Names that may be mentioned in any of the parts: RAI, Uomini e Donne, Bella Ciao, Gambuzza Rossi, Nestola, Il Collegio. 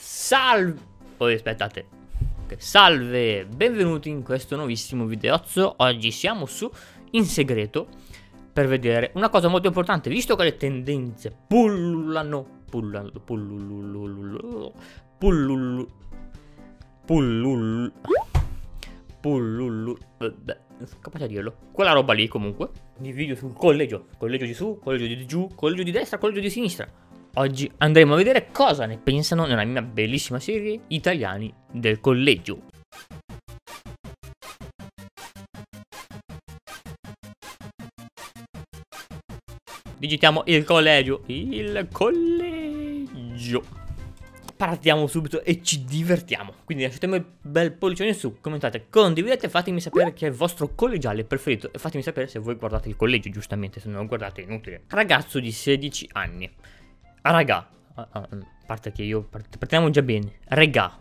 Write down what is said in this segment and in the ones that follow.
Salve! Poi aspettate. Okay, salve! Benvenuti in questo nuovissimo videozzo. Oggi siamo su In Segreto per vedere una cosa molto importante. Visto che le tendenze pullulano. Capace a dirlo. Quella roba lì comunque. Di video sul collegio. Collegio di su, collegio di giù, collegio di destra, collegio di sinistra. Oggi andremo a vedere cosa ne pensano nella mia bellissima serie italiani del collegio. Digitiamo Il Collegio. Il collegio. Partiamo subito e ci divertiamo. Quindi lasciatemi un bel pollicione su, commentate, condividete, fatemi sapere chi è il vostro collegiale preferito e fatemi sapere se voi guardate Il Collegio, giustamente, se non lo guardate è inutile. Ragazzo di 16 anni. Raga, parte che io partiamo già bene. Regà,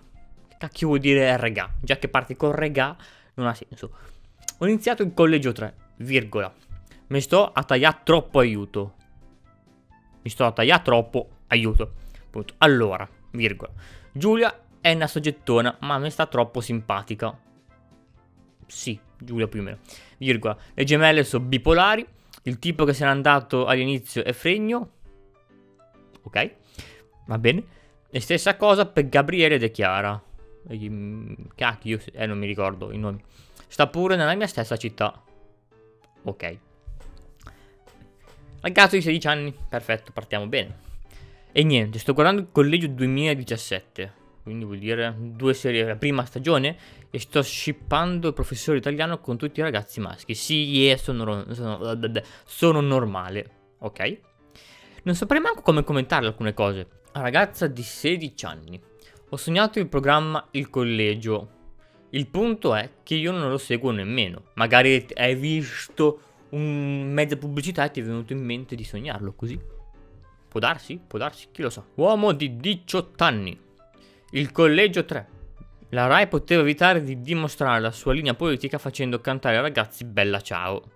che cacchio vuol dire regà? Già che parti con regà non ha senso. Ho iniziato il collegio 3, virgola. Mi sto a tagliare troppo aiuto. Punto. Allora, virgola. Giulia è una soggettona, ma mi sta troppo simpatica. Sì, Giulia più o meno. Virgola. Le gemelle sono bipolari. Il tipo che se n'è andato all'inizio è fregno. Ok, va bene. E stessa cosa per Gabriele ed è Chiara. Cacchio, non mi ricordo i nomi. Sta pure nella mia stessa città. Ok. Ragazzo di 16 anni, perfetto, partiamo bene. E niente, sto guardando Il Collegio 2017. Quindi vuol dire due serie, la prima stagione. E sto shippando il professore italiano con tutti i ragazzi maschi. Sì, sono normale. Ok. Non saprei manco come commentare alcune cose. Ragazza di 16 anni. Ho sognato il programma Il Collegio. Il punto è che io non lo seguo nemmeno. Magari hai visto un mezza pubblicità e ti è venuto in mente di sognarlo così. Può darsi, chi lo sa. Uomo di 18 anni. Il Collegio 3. La RAI poteva evitare di dimostrare la sua linea politica facendo cantare ai ragazzi Bella Ciao.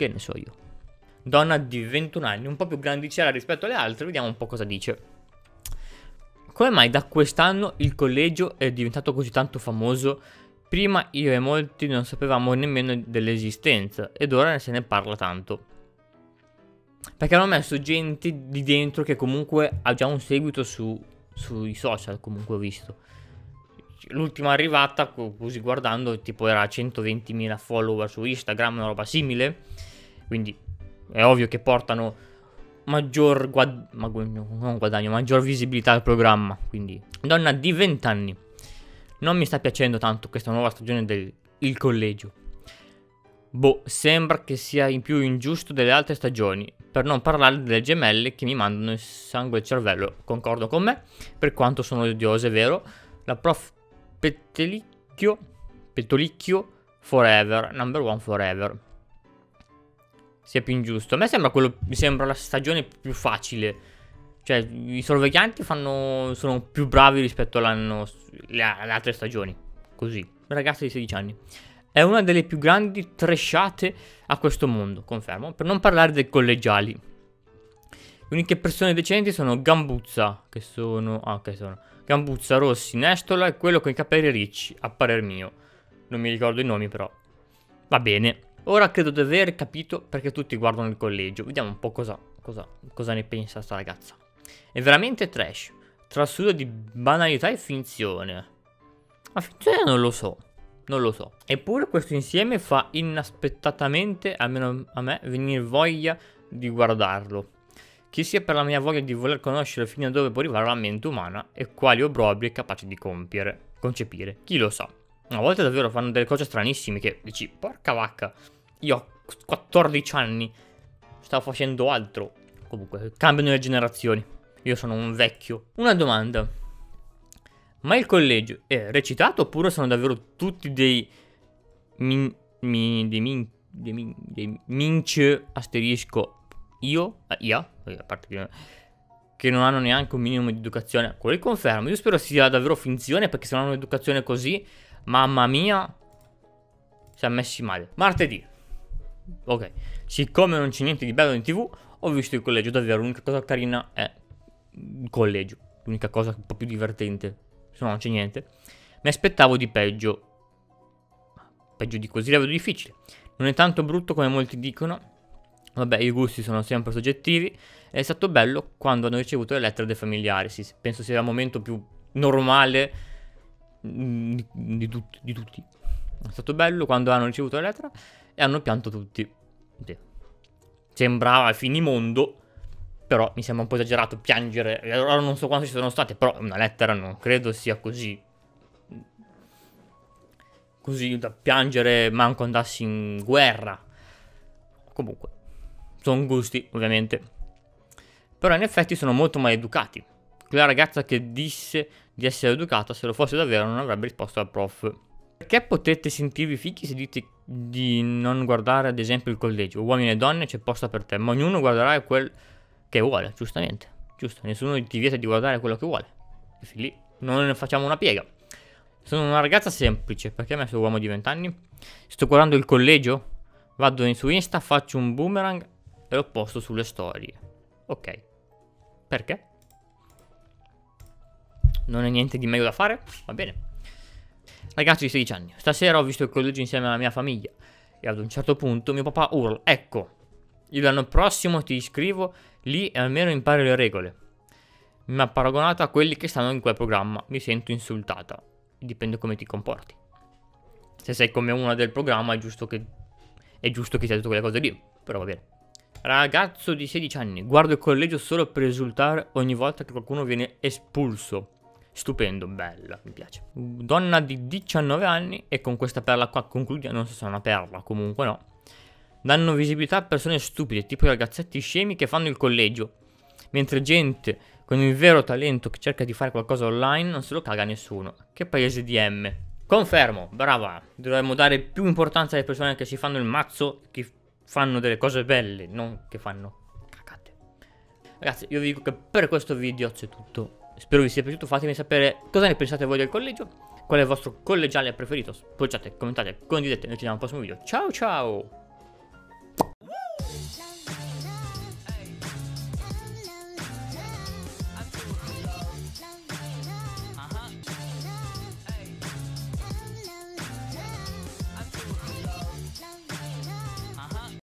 Che ne so io. Donna di 21 anni, un po' più grandicella rispetto alle altre, vediamo un po' cosa dice. Come mai da quest'anno Il Collegio è diventato così tanto famoso? Prima io e molti non sapevamo nemmeno dell'esistenza ed ora se ne parla tanto. Perché hanno messo gente di dentro che comunque ha già un seguito sui social, comunque ho visto. L'ultima arrivata, così guardando, tipo era 120.000 follower su Instagram, una roba simile. Quindi è ovvio che portano maggior maggior visibilità al programma. Quindi donna di 20 anni. Non mi sta piacendo tanto questa nuova stagione del Il Collegio. Boh, sembra che sia in più ingiusto delle altre stagioni. Per non parlare delle gemelle che mi mandano il sangue e il cervello. Concordo con me, per quanto sono odiose, è vero. La prof Petolicchio forever, number one forever. Sia più ingiusto. A me sembra la stagione più facile. Cioè, i sorveglianti sono più bravi rispetto alle altre stagioni. Così. Ragazza di 16 anni. È una delle più grandi tresciate a questo mondo, confermo. Per non parlare dei collegiali. Le uniche persone decenti sono Gambuzza. Gambuzza Rossi, Nestola e quello con i capelli ricci, a parer mio. Non mi ricordo i nomi, però. Va bene. Ora credo di aver capito perché tutti guardano Il Collegio. Vediamo un po' cosa ne pensa sta ragazza. È veramente trash. Trasuda di banalità e finzione. Ma finzione non lo so. Eppure questo insieme fa inaspettatamente, almeno a me, venire voglia di guardarlo. Che sia per la mia voglia di voler conoscere fino a dove può arrivare la mente umana e quali obbrobri è capace di concepire. Chi lo sa. Una volta davvero fanno delle cose stranissime che dici, porca vacca, io ho 14 anni, stavo facendo altro. Comunque, cambiano le generazioni, io sono un vecchio. Una domanda, ma Il Collegio è recitato oppure sono davvero tutti dei mince asterisco a parte che non hanno neanche un minimo di educazione? Quello confermo, io spero sia davvero finzione perché se non hanno un'educazione così... Mamma mia, si è messi male. Martedì. Ok, siccome non c'è niente di bello in TV, ho visto Il Collegio. Davvero l'unica cosa carina è collegio, l'unica cosa un po' più divertente, se no non c'è niente. Mi aspettavo di peggio. Peggio di così la vedo difficile. Non è tanto brutto come molti dicono. Vabbè, i gusti sono sempre soggettivi. È stato bello quando hanno ricevuto le lettere dei familiari. Sì, penso sia il momento più normale di tutti. È stato bello quando hanno ricevuto la lettera e hanno pianto tutti. Sì. Sembrava finimondo, però mi sembra un po' esagerato piangere. Allora non so quanto ci sono state, però una lettera non credo sia così. Così da piangere manco andassi in guerra. Comunque, sono gusti ovviamente. Però in effetti sono molto maleducati. Quella ragazza che disse di essere educata, se lo fosse davvero non avrebbe risposto al prof. Perché potete sentirvi fichi se dite di non guardare ad esempio Il Collegio? Uomini e Donne, c'è posta per te. Ma ognuno guarderà quel che vuole, giustamente. Giusto, nessuno ti vieta di guardare quello che vuole. E fin lì non ne facciamo una piega. Sono una ragazza semplice, perché mi sono uomo di 20 anni? Sto guardando Il Collegio? Vado su Insta, faccio un boomerang e lo posto sulle storie. Ok. Perché? Non è niente di meglio da fare? Va bene. Ragazzo di 16 anni. Stasera ho visto Il Collegio insieme alla mia famiglia. E ad un certo punto mio papà urla. Ecco, io l'anno prossimo ti iscrivo lì e almeno impari le regole. Mi ha paragonato a quelli che stanno in quel programma. Mi sento insultata. Dipende come ti comporti. Se sei come una del programma è giusto che sia detto quelle cose lì. Però va bene. Ragazzo di 16 anni. Guardo Il Collegio solo per esultare ogni volta che qualcuno viene espulso. Stupendo, bella, mi piace. Donna di 19 anni e con questa perla qua concludiamo. Non so se è una perla, comunque no. Danno visibilità a persone stupide, tipo i ragazzetti scemi che fanno il collegio. Mentre gente con il vero talento che cerca di fare qualcosa online non se lo caga nessuno. Che paese di M. Confermo, brava. Dovremmo dare più importanza alle persone che si fanno il mazzo, che fanno delle cose belle, non che fanno cagate. Ragazzi, io vi dico che per questo video c'è tutto. Spero vi sia piaciuto. Fatemi sapere cosa ne pensate voi del collegio. Qual è il vostro collegiale preferito? Spoggiate, commentate, condividete. Noi ci vediamo al prossimo video. Ciao ciao.